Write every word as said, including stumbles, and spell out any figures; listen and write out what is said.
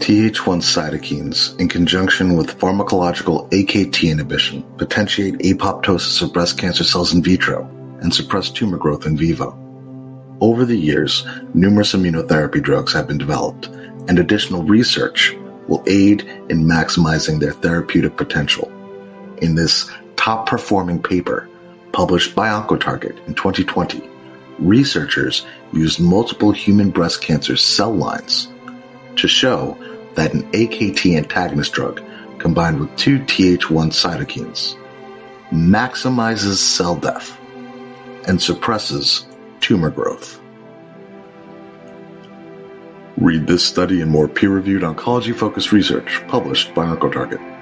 T H one cytokines, in conjunction with pharmacological A K T inhibition, potentiate apoptosis of breast cancer cells in vitro and suppress tumor growth in vivo. Over the years, numerous immunotherapy drugs have been developed, and additional research will aid in maximizing their therapeutic potential. In this top-performing paper, published by Oncotarget in twenty twenty, researchers used multiple human breast cancer cell lines to show that an A K T antagonist drug combined with two T H one cytokines maximizes cell death and suppresses tumor growth. Read this study and more peer-reviewed oncology-focused research published by Oncotarget.